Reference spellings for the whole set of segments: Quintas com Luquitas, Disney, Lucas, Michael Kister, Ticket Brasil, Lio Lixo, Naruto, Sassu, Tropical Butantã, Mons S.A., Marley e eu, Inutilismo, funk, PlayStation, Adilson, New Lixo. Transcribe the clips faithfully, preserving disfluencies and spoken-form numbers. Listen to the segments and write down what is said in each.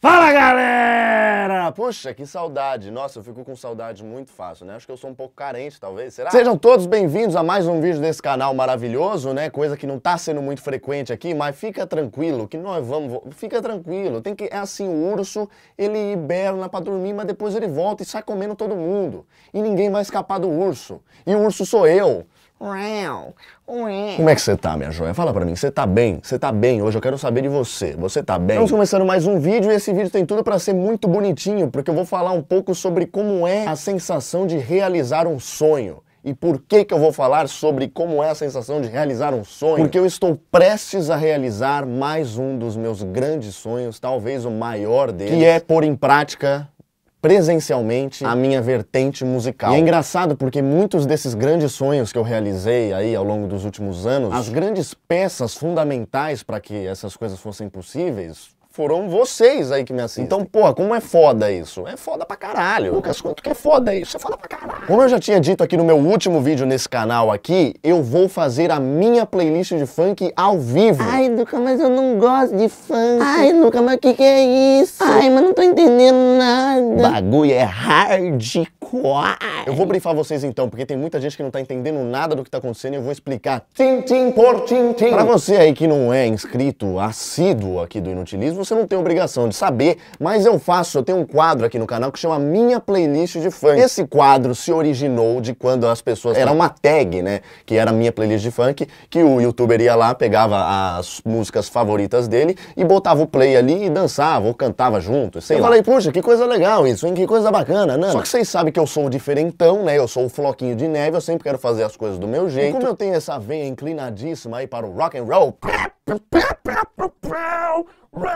Fala, galera! Poxa, que saudade. Nossa, eu fico com saudade muito fácil, né? Acho que eu sou um pouco carente, talvez, será? Sejam todos bem-vindos a mais um vídeo desse canal maravilhoso, né? Coisa que não tá sendo muito frequente aqui, mas fica tranquilo que nós vamos... Fica tranquilo, tem que... É assim, o urso, ele hiberna pra dormir, mas depois ele volta e sai comendo todo mundo. E ninguém vai escapar do urso. E o urso sou eu. Como é que você tá, minha joia? Fala pra mim, você tá bem? Você tá bem? Hoje eu quero saber de você. Você tá bem? Estamos começando mais um vídeo e esse vídeo tem tudo pra ser muito bonitinho, porque eu vou falar um pouco sobre como é a sensação de realizar um sonho. E por que que eu vou falar sobre como é a sensação de realizar um sonho? Porque eu estou prestes a realizar mais um dos meus grandes sonhos, talvez o maior deles, que é pôr em prática... presencialmente a minha vertente musical. E é engraçado porque muitos desses grandes sonhos que eu realizei aí ao longo dos últimos anos, as grandes peças fundamentais para que essas coisas fossem possíveis foram vocês aí que me assistem. Então, porra, como é foda isso? É foda pra caralho. Lucas, quanto que é foda isso? É foda pra caralho. Como eu já tinha dito aqui no meu último vídeo nesse canal aqui, eu vou fazer a minha playlist de funk ao vivo. Ai, Lucas, mas eu não gosto de funk. Ai, Lucas, mas o que que é isso? Ai, mas não tô entendendo nada. Bagulho é hardcore. Eu vou brifar vocês então, porque tem muita gente que não tá entendendo nada do que tá acontecendo e eu vou explicar tim, tim por tim, tim. Pra você aí que não é inscrito, assíduo aqui do Inutilismo, você não tem obrigação de saber, mas eu faço, eu tenho um quadro aqui no canal que chama Minha Playlist de Funk. Esse quadro se originou de quando as pessoas... Era uma tag, né, que era Minha Playlist de Funk, que o youtuber ia lá, pegava as músicas favoritas dele e botava o play ali e dançava ou cantava junto, sei lá. Eu falei, puxa, que coisa legal isso, hein, que coisa bacana, né? Só que vocês sabem que eu sou o diferentão, né? Eu sou o floquinho de neve, eu sempre quero fazer as coisas do meu jeito. E como eu tenho essa veia inclinadíssima aí para o rock and roll,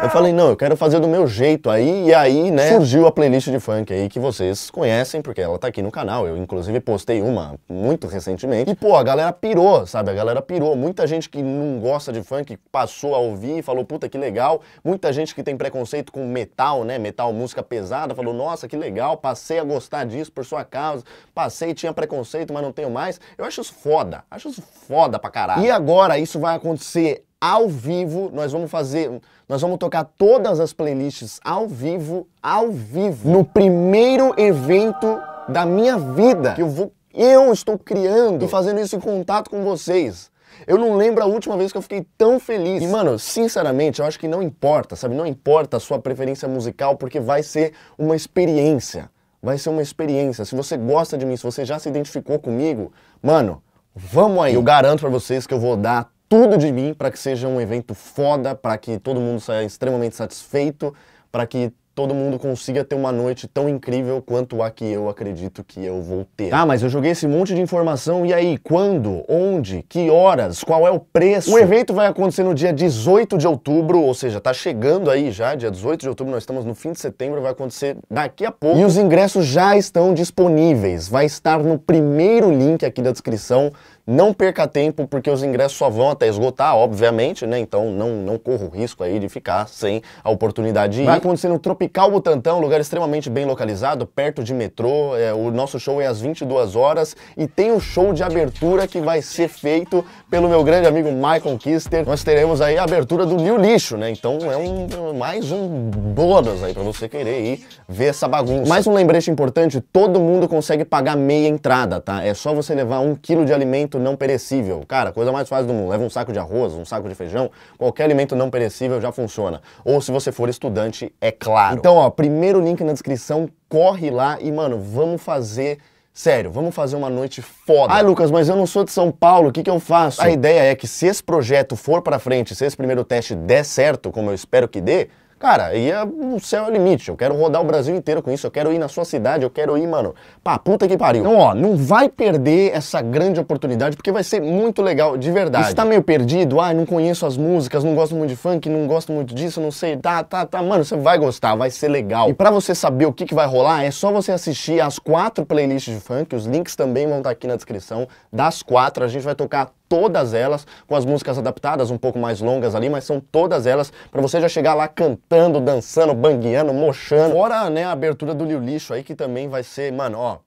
eu falei, não, eu quero fazer do meu jeito aí, e aí, né, surgiu a playlist de funk aí que vocês conhecem, porque ela tá aqui no canal, eu inclusive postei uma muito recentemente, e pô, a galera pirou, sabe, a galera pirou, muita gente que não gosta de funk passou a ouvir e falou, puta, que legal, muita gente que tem preconceito com metal, né, metal, música pesada, falou, nossa, que legal, passei a gostar disso por sua causa, passei, tinha preconceito, mas não tenho mais, eu acho isso foda, acho isso foda pra caralho. E agora isso vai acontecer ao vivo, nós vamos fazer, nós vamos tocar todas as playlists ao vivo, ao vivo, no primeiro evento da minha vida, que eu vou, eu estou criando e fazendo isso em contato com vocês. Eu não lembro a última vez que eu fiquei tão feliz. E, mano, sinceramente, eu acho que não importa, sabe? Não importa a sua preferência musical, porque vai ser uma experiência. Vai ser uma experiência. Se você gosta de mim, se você já se identificou comigo, mano, vamos aí. Eu garanto pra vocês que eu vou dar tudo de mim para que seja um evento foda, para que todo mundo saia extremamente satisfeito, para que todo mundo consiga ter uma noite tão incrível quanto a que eu acredito que eu vou ter. Tá, mas eu joguei esse monte de informação, e aí? Quando? Onde? Que horas? Qual é o preço? O evento vai acontecer no dia dezoito de outubro, ou seja, tá chegando aí já, dia dezoito de outubro, nós estamos no fim de setembro, vai acontecer daqui a pouco. E os ingressos já estão disponíveis, vai estar no primeiro link aqui da descrição. Não perca tempo, porque os ingressos só vão até esgotar, obviamente, né? Então não, não corra o risco aí de ficar sem a oportunidade de ir. Vai acontecer no Tropical Butantã, um lugar extremamente bem localizado, perto de metrô. É, o nosso show é às vinte e duas horas e tem o show de abertura que vai ser feito pelo meu grande amigo Michael Kister. Nós teremos aí a abertura do New Lixo, né? Então é um, mais um bônus aí pra você querer ir ver essa bagunça. Mais um lembrete importante, todo mundo consegue pagar meia entrada, tá? É só você levar um quilo de alimento não perecível. Cara, coisa mais fácil do mundo. Leva um saco de arroz, um saco de feijão, qualquer alimento não perecível já funciona. Ou se você for estudante, é claro. Então, ó, primeiro link na descrição, corre lá e, mano, vamos fazer... Sério, vamos fazer uma noite foda. Ai, Lucas, mas eu não sou de São Paulo, o que que eu faço? A ideia é que se esse projeto for pra frente, se esse primeiro teste der certo, como eu espero que dê, cara, aí o céu é o limite, eu quero rodar o Brasil inteiro com isso, eu quero ir na sua cidade, eu quero ir, mano, pra puta que pariu. Então, ó, não vai perder essa grande oportunidade, porque vai ser muito legal, de verdade. E se tá meio perdido, ah, não conheço as músicas, não gosto muito de funk, não gosto muito disso, não sei, tá, tá, tá, mano, você vai gostar, vai ser legal. E pra você saber o que que vai rolar, é só você assistir as quatro playlists de funk, os links também vão estar aqui na descrição, das quatro, a gente vai tocar todas elas, com as músicas adaptadas, um pouco mais longas ali, mas são todas elas pra você já chegar lá cantando, dançando, bangueando, mochando. Fora, né, a abertura do Lio Lixo aí, que também vai ser, mano, ó,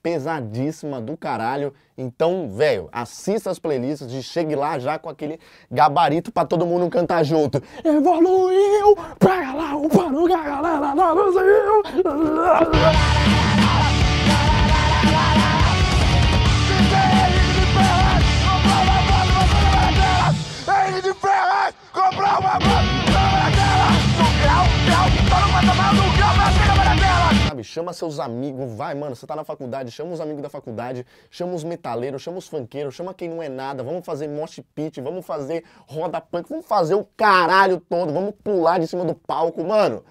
pesadíssima do caralho. Então, velho, assista as playlists e chegue lá já com aquele gabarito pra todo mundo cantar junto. Evoluiu, pega lá o barulho. Chama seus amigos, vai, mano, você tá na faculdade, chama os amigos da faculdade, chama os metaleiros, chama os funkeiros, chama quem não é nada, vamos fazer mosh pit, vamos fazer roda punk, vamos fazer o caralho todo, vamos pular de cima do palco, mano.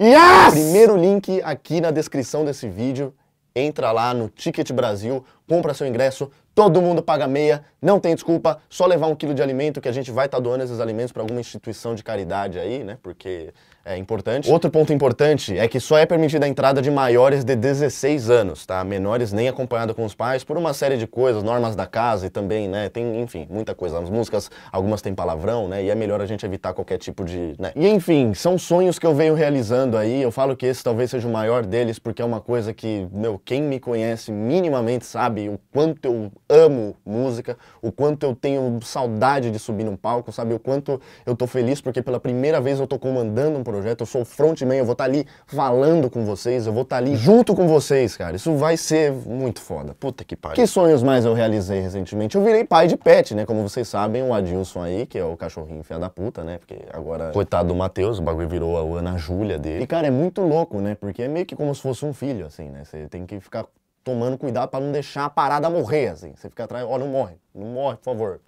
Yes! Primeiro link aqui na descrição desse vídeo, entra lá no Ticket Brasil, compra seu ingresso, todo mundo paga meia, não tem desculpa, só levar um quilo de alimento que a gente vai estar tá doando esses alimentos para alguma instituição de caridade aí, né, porque é importante. Outro ponto importante é que só é permitida a entrada de maiores de dezesseis anos, tá? Menores nem acompanhada com os pais por uma série de coisas, normas da casa e também, né, tem, enfim, muita coisa. As músicas, algumas têm palavrão, né, e é melhor a gente evitar qualquer tipo de, né. E enfim, são sonhos que eu venho realizando aí, eu falo que esse talvez seja o maior deles porque é uma coisa que, meu, quem me conhece minimamente sabe o quanto eu amo música, o quanto eu tenho saudade de subir num palco, sabe? O quanto eu tô feliz porque pela primeira vez eu tô comandando um projeto, eu sou o frontman, eu vou estar ali falando com vocês, eu vou estar ali junto com vocês, cara. Isso vai ser muito foda. Puta que pariu. Que sonhos mais eu realizei recentemente? Eu virei pai de pet, né? Como vocês sabem, o Adilson aí, que é o cachorrinho filha da puta, né? Porque agora, coitado do Matheus, o bagulho virou a Ana Júlia dele. E, cara, é muito louco, né? Porque é meio que como se fosse um filho, assim, né? Você tem que ficar tomando cuidado pra não deixar a parada morrer, assim. Você fica atrás, ó, oh, não morre, não morre, por favor.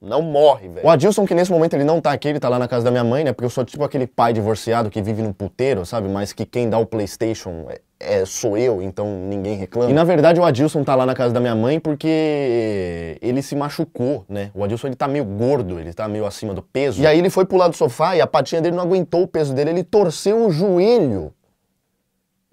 Não morre, velho. O Adilson, que nesse momento ele não tá aqui, ele tá lá na casa da minha mãe, né? Porque eu sou tipo aquele pai divorciado que vive num puteiro, sabe? Mas que quem dá o PlayStation é, é, sou eu, então ninguém reclama. E na verdade o Adilson tá lá na casa da minha mãe porque ele se machucou, né? O Adilson, ele tá meio gordo, ele tá meio acima do peso. E aí ele foi pular do sofá e a patinha dele não aguentou o peso dele, ele torceu o joelho.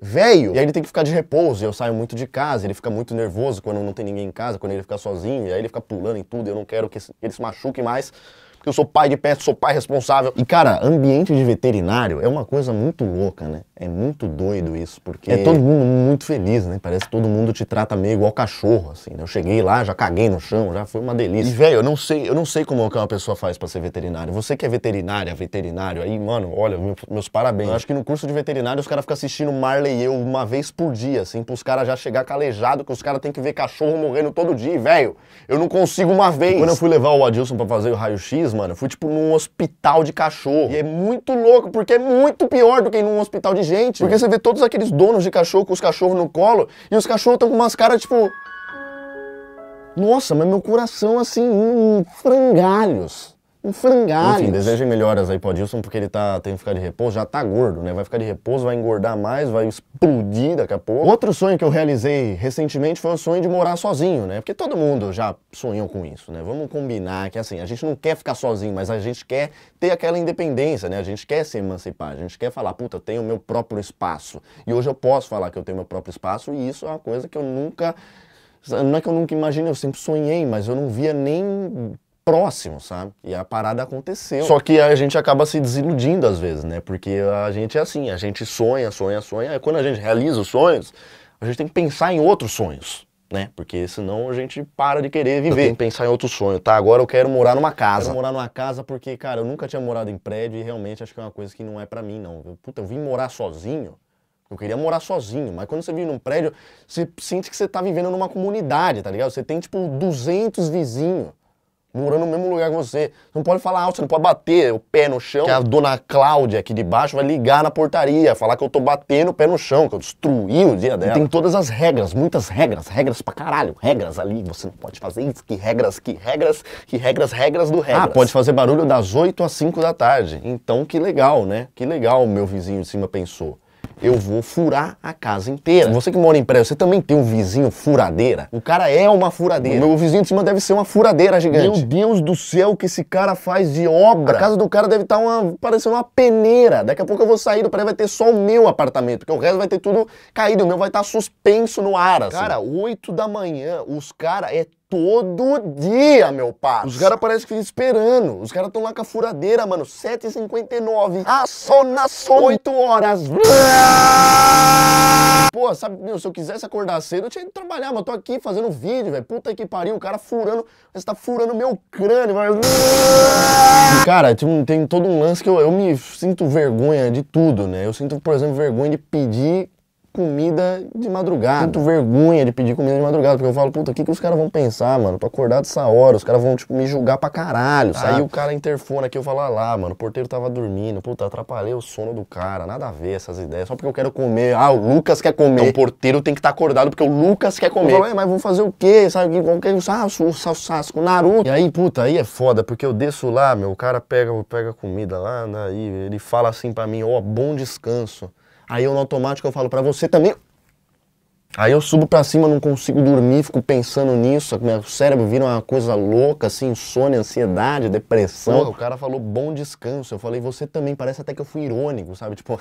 Velho! E aí ele tem que ficar de repouso, eu saio muito de casa, ele fica muito nervoso quando não tem ninguém em casa, quando ele fica sozinho, e aí ele fica pulando em tudo, eu não quero que ele se machuque mais, porque eu sou pai de pet, sou pai responsável. E cara, ambiente de veterinário é uma coisa muito louca, né? É muito doido isso, porque é todo mundo muito feliz, né? Parece que todo mundo te trata meio igual cachorro, assim, né? Eu cheguei lá, já caguei no chão, já foi uma delícia. E velho, eu não sei, eu não sei como uma pessoa faz pra ser veterinário. Você que é veterinária, veterinário, aí, mano, olha, meus parabéns. Eu acho que no curso de veterinário os caras ficam assistindo Marley e Eu uma vez por dia, assim, pros caras já chegar calejado, que os caras têm que ver cachorro morrendo todo dia, velho. Eu não consigo uma vez. E quando eu fui levar o Adilson pra fazer o raio-x, mano, eu fui tipo num hospital de cachorro. E é muito louco, porque é muito pior do que num hospital de gente. Porque você vê todos aqueles donos de cachorro com os cachorros no colo, e os cachorros estão com umas caras tipo... Nossa, mas meu coração assim, um frangalhos. Um frangalho. Enfim, desejem melhoras aí pro Adilson, porque ele tá, tem que ficar de repouso, já tá gordo, né? Vai ficar de repouso, vai engordar mais, vai explodir daqui a pouco. Outro sonho que eu realizei recentemente foi o sonho de morar sozinho, né? Porque todo mundo já sonhou com isso, né? Vamos combinar que, assim, a gente não quer ficar sozinho, mas a gente quer ter aquela independência, né? A gente quer se emancipar, a gente quer falar, puta, eu tenho o meu próprio espaço. E hoje eu posso falar que eu tenho meu próprio espaço, e isso é uma coisa que eu nunca... Não é que eu nunca imaginei, eu sempre sonhei, mas eu não via nem... próximo, sabe? E a parada aconteceu. Só que a gente acaba se desiludindo às vezes, né? Porque a gente é assim, a gente sonha, sonha, sonha, e quando a gente realiza os sonhos, a gente tem que pensar em outros sonhos, né? Porque senão a gente para de querer viver. Tem que pensar em outro sonho, tá? Agora eu quero morar numa casa. Eu quero morar numa casa porque, cara, eu nunca tinha morado em prédio e realmente acho que é uma coisa que não é pra mim, não. Eu, puta, eu vim morar sozinho. Eu queria morar sozinho, mas quando você vive num prédio, você sente que você tá vivendo numa comunidade, tá ligado? Você tem, tipo, duzentos vizinhos. Morando no mesmo lugar que você. Você não pode falar alto, você não pode bater o pé no chão. Que a dona Cláudia aqui de baixo vai ligar na portaria, falar que eu tô batendo o pé no chão, que eu destruí o dia dela. E tem todas as regras, muitas regras, regras pra caralho. Regras ali, você não pode fazer isso. Que regras, que regras, que regras, regras do regras. Ah, pode fazer barulho das oito às cinco da tarde. Então que legal, né? Que legal, meu vizinho de cima pensou. Eu vou furar a casa inteira. Você que mora em prédio, você também tem um vizinho furadeira? O cara é uma furadeira. O meu vizinho de cima deve ser uma furadeira gigante. Meu Deus do céu, o que esse cara faz de obra. A casa do cara deve estar uma, parecendo uma peneira. Daqui a pouco eu vou sair do prédio, vai ter só o meu apartamento, porque o resto vai ter tudo caído. O meu vai estar suspenso no ar, assim. Cara, oito da manhã, os caras... É todo dia, meu parça. Os caras parecem que ficam esperando. Os caras estão lá com a furadeira, mano. sete e cinquenta e nove. Ah, só nas oito horas. Pô, sabe, meu, se eu quisesse acordar cedo, eu tinha ido trabalhar, mas eu tô aqui fazendo vídeo, velho. Puta que pariu, o cara furando. Você tá furando meu crânio, velho. Cara, tem, tem todo um lance que eu, eu me sinto vergonha de tudo, né? Eu sinto, por exemplo, vergonha de pedir comida de madrugada. Sinto vergonha de pedir comida de madrugada, porque eu falo, puta, o que que os caras vão pensar, mano? Tô acordado essa hora, os caras vão, tipo, me julgar pra caralho, sabe? Aí o cara interfona aqui, eu falo, ah lá, mano, o porteiro tava dormindo, puta, atrapalhei o sono do cara, nada a ver essas ideias, só porque eu quero comer, ah, o Lucas quer comer. Então, o porteiro tem que estar tá acordado porque o Lucas quer comer. Eu falo, mas vou fazer o quê, sabe? O Sassu, o Sassu, o Naruto. E aí, puta, aí é foda, porque eu desço lá, meu, o cara pega, pega comida lá, daí ele fala assim pra mim, ó, oh, bom descanso. Aí eu no automático eu falo pra você também. Aí eu subo pra cima, não consigo dormir, fico pensando nisso. Meu cérebro vira uma coisa louca, assim, insônia, ansiedade, depressão. Pô, o cara falou bom descanso. Eu falei, você também, parece até que eu fui irônico, sabe? Tipo,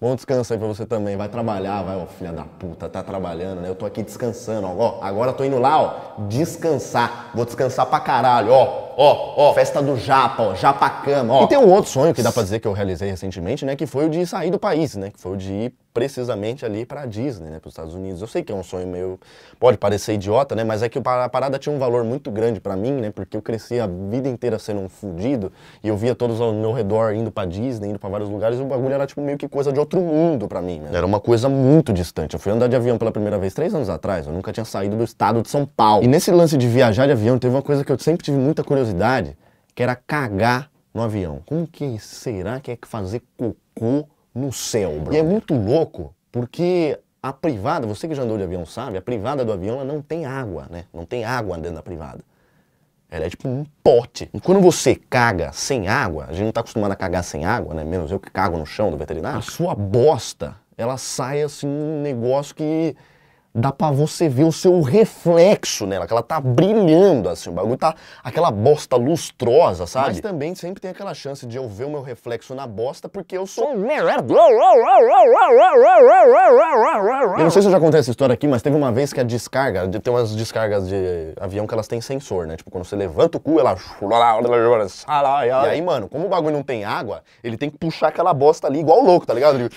bom descanso aí pra você também. Vai trabalhar, vai, ó, filha da puta, tá trabalhando, né? Eu tô aqui descansando, ó. Agora eu tô indo lá, ó, descansar. Vou descansar pra caralho, ó. Ó, ó, festa do Japa, ó, Japacama, ó. E tem um outro sonho que dá pra dizer que eu realizei recentemente, né? Que foi o de sair do país, né? Que foi o de ir precisamente ali pra Disney, né? Pros Estados Unidos. Eu sei que é um sonho meio... Pode parecer idiota, né? Mas é que a parada tinha um valor muito grande pra mim, né? Porque eu cresci a vida inteira sendo um fudido. E eu via todos ao meu redor indo pra Disney, indo pra vários lugares. E o bagulho era tipo meio que coisa de outro mundo pra mim, né? Era uma coisa muito distante. Eu fui andar de avião pela primeira vez três anos atrás. Eu nunca tinha saído do estado de São Paulo. E nesse lance de viajar de avião, teve uma coisa que eu sempre tive muita curiosidade. Que era cagar no avião. Como que será que é fazer cocô no céu, bro? E é muito louco, porque a privada, você que já andou de avião sabe, a privada do avião ela não tem água, né? Não tem água dentro da privada. Ela é tipo um pote. E quando você caga sem água, a gente não tá acostumado a cagar sem água, né? Menos eu que cago no chão do veterinário. A sua bosta, ela sai assim, um negócio que... dá pra você ver o seu reflexo nela, que ela tá brilhando, assim, o bagulho tá aquela bosta lustrosa, sabe? Mas também sempre tem aquela chance de eu ver o meu reflexo na bosta, porque eu sou... Eu não sei se eu já contei essa história aqui, mas teve uma vez que a descarga, tem umas descargas de avião que elas têm sensor, né? Tipo, quando você levanta o cu, ela... E aí, mano, como o bagulho não tem água, ele tem que puxar aquela bosta ali, igual louco, tá ligado? Ele...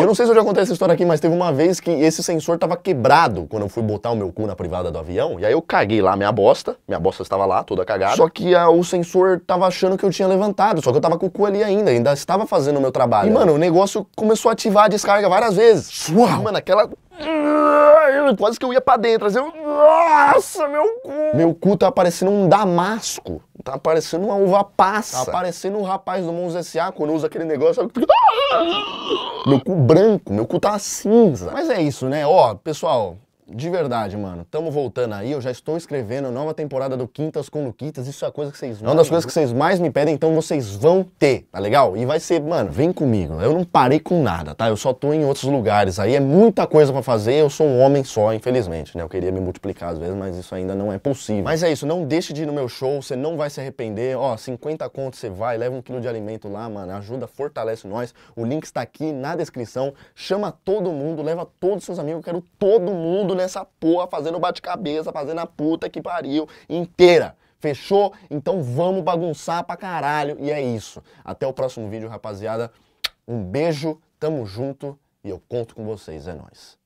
Eu não sei se eu já contei essa história aqui, mas teve uma vez que esse sensor tava quebrado. Quebrado quando eu fui botar o meu cu na privada do avião, e aí eu caguei lá minha bosta, minha bosta estava lá, toda cagada, só que a, o sensor tava achando que eu tinha levantado, só que eu tava com o cu ali ainda, ainda estava fazendo o meu trabalho. E, mano, o negócio começou a ativar a descarga várias vezes. Uau. Mano, aquela... Quase que eu ia pra dentro, assim, eu... Nossa, meu cu! Meu cu tá parecendo um damasco, tá parecendo uma uva passa, tá parecendo um rapaz do Mons S A quando usa aquele negócio, sabe? Meu cu branco, meu cu tá cinza. Mas é isso, né? Ó, pessoal, de verdade, mano, tamo voltando aí, eu já estou escrevendo a nova temporada do Quintas com Luquitas, isso é a coisa que vocês... É uma das coisas que vocês mais me pedem, então vocês vão ter, tá legal? E vai ser, mano, vem comigo, eu não parei com nada, tá? Eu só tô em outros lugares aí, é muita coisa pra fazer, eu sou um homem só, infelizmente, né? Eu queria me multiplicar às vezes, mas isso ainda não é possível. Mas é isso, não deixe de ir no meu show, você não vai se arrepender, ó, cinquenta contos você vai, leva um quilo de alimento lá, mano, ajuda, fortalece nós, o link está aqui na descrição, chama todo mundo, leva todos os seus amigos, eu quero todo mundo nessa porra, fazendo bate-cabeça, fazendo a puta que pariu inteira. Fechou? Então vamos bagunçar pra caralho. E é isso. Até o próximo vídeo, rapaziada. Um beijo, tamo junto e eu conto com vocês. É nóis.